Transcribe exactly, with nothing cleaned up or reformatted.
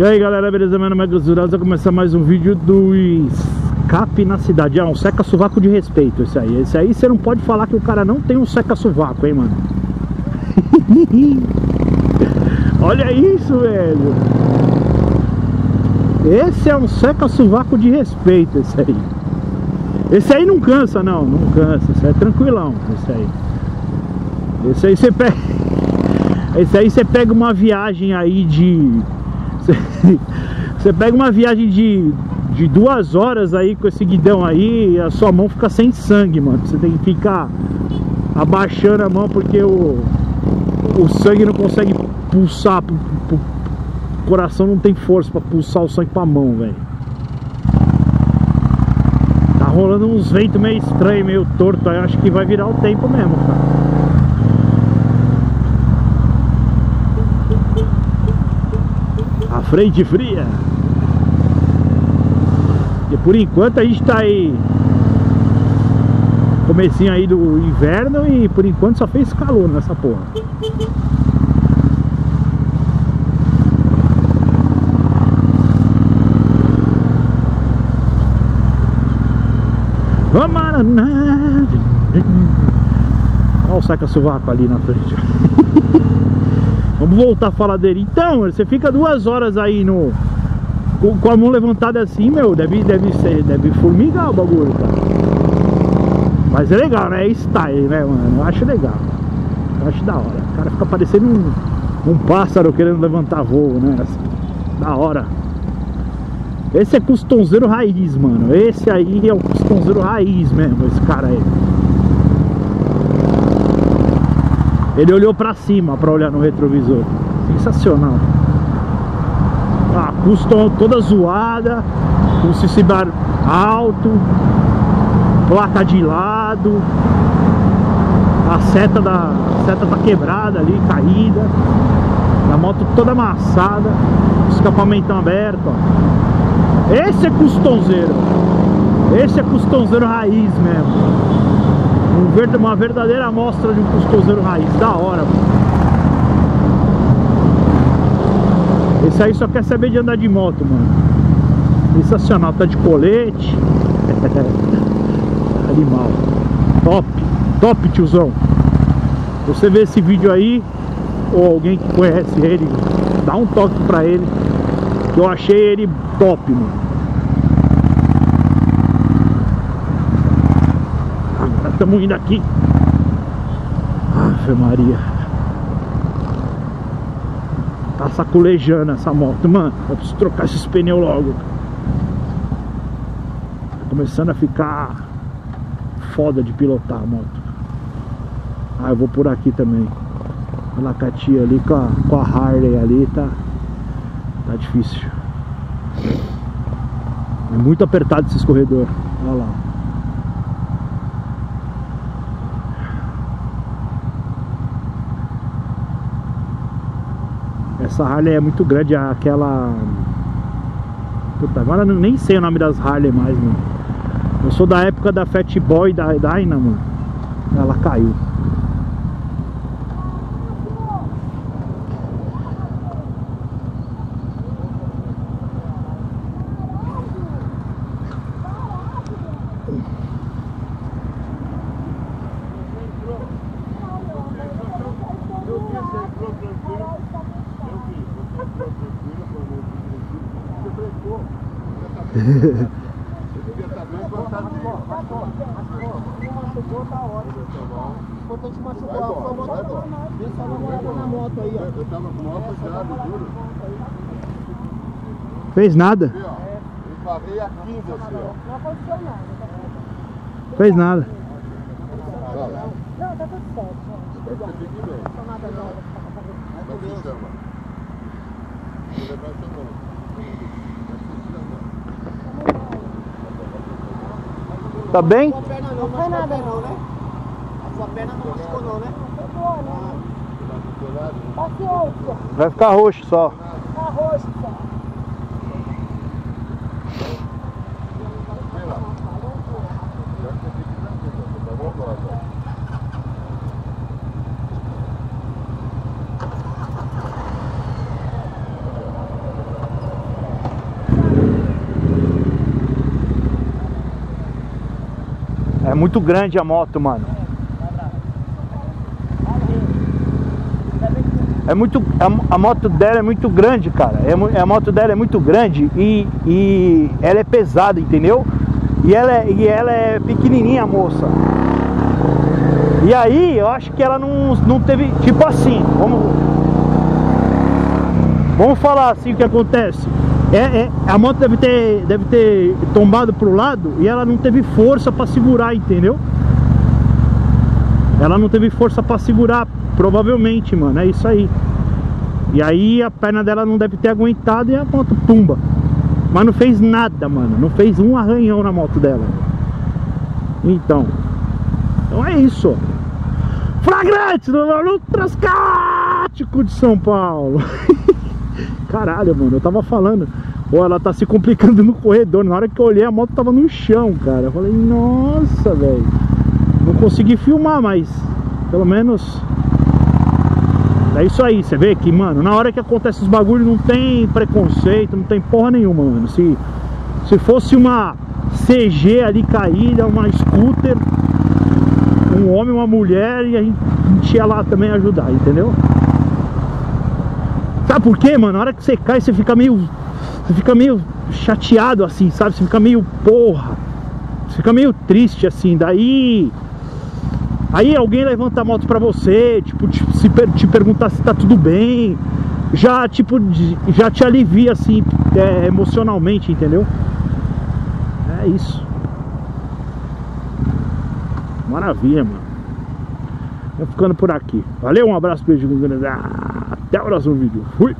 E aí galera, beleza? Meu nome é Gus Durazzo, vai começar mais um vídeo do Escape na Cidade. Ah, um seca-sovaco de respeito esse aí. Esse aí você não pode falar que o cara não tem um seca-sovaco, hein, mano? Olha isso, velho. Esse é um seca-sovaco de respeito, esse aí. Esse aí não cansa, não. Não cansa, esse aí é tranquilão, esse aí. Esse aí você pega... Esse aí você pega uma viagem aí de... Você pega uma viagem de, de duas horas aí com esse guidão aí, a sua mão fica sem sangue, mano. Você tem que ficar abaixando a mão porque o, o sangue não consegue pulsar. O coração não tem força pra pulsar o sangue pra mão, velho. Tá rolando uns ventos meio estranhos, meio torto. Aí eu acho que vai virar o tempo mesmo, cara. A frente fria. E por enquanto a gente tá aí comecinho aí do inverno e por enquanto só fez calor nessa porra. Vamos lá. Olha o saca-sovaco ali na frente. Vamos voltar a falar dele. Então, você fica duas horas aí no com, com a mão levantada assim, meu, deve, deve ser, deve formigar o bagulho, cara. Mas é legal, né? É style, né, mano? Eu acho legal. Eu acho da hora. O cara fica parecendo um, um pássaro querendo levantar voo, né? Assim, da hora. Esse é custonzeiro raiz, mano. Esse aí é o custonzeiro raiz mesmo, esse cara aí. Ele olhou pra cima pra olhar no retrovisor. Sensacional. A custom toda zoada, com C C bar alto, placa de lado, a seta, da, a seta tá quebrada ali, caída. A moto toda amassada, escapamento aberto, ó. Esse é customzeiro. Esse é customzeiro raiz mesmo. Uma verdadeira amostra de um custoseiro raiz. Da hora, mano. Esse aí só quer saber de andar de moto, mano. Sensacional, tá de colete. Animal. Top, top, tiozão. Você vê esse vídeo aí, ou alguém que conhece ele, dá um toque pra ele, que eu achei ele top, mano. Estamos indo aqui. Ave Maria. Tá sacolejando essa moto, mano. Eu preciso trocar esses pneus logo. Tá começando a ficar foda de pilotar a moto. Ah, eu vou por aqui também. Olha a Katia ali com a, com a Harley ali. Tá, tá difícil. É muito apertado esse escorredor. Olha lá. Essa Harley é muito grande, aquela... Puta, agora eu nem sei o nome das Harley mais, mano. Eu sou da época da Fat Boy, da Dynamo. Ela caiu. Fez nada? Fez nada. Não, tá tudo certo. Tá bem? Não foi nada não, né? A sua perna não machucou não, né? Vai ficar roxo só. Vai ficar roxo só. muito grande a moto, mano. É muito, a, a moto dela é muito grande, cara. É, a moto dela é muito grande e, e ela é pesada, entendeu? E ela é, e ela é pequenininha, a moça. E aí, eu acho que ela não, não teve... Tipo assim, vamos... Vamos falar assim o que acontece. É, é, a moto deve ter, deve ter tombado pro lado e ela não teve força pra segurar, entendeu? Ela não teve força pra segurar, provavelmente, mano. É isso aí. E aí a perna dela não deve ter aguentado e a moto pumba. Mas não fez nada, mano. Não fez um arranhão na moto dela. Então... Então é isso. Flagrante do Lutrascático de São Paulo. Caralho, mano, eu tava falando. Pô, ela tá se complicando no corredor. Na hora que eu olhei, a moto tava no chão, cara. Eu falei, nossa, velho. Não consegui filmar, mas pelo menos é isso aí, você vê que, mano, na hora que acontece os bagulhos não tem preconceito, não tem porra nenhuma, mano. Se, se fosse uma C G ali caída, uma scooter, um homem, uma mulher, e a gente ia lá também ajudar, entendeu? Sabe por quê, mano? Na hora que você cai, você fica meio... Você fica meio chateado, assim, sabe? Você fica meio porra. Você fica meio triste, assim. Daí... Aí alguém levanta a moto pra você, tipo, te, se per, te perguntar se tá tudo bem. Já, tipo, já te alivia, assim, é, emocionalmente, entendeu? É isso. Maravilha, mano. Vou ficando por aqui. Valeu, um abraço, beijo grande. Até o próximo vídeo. Fui!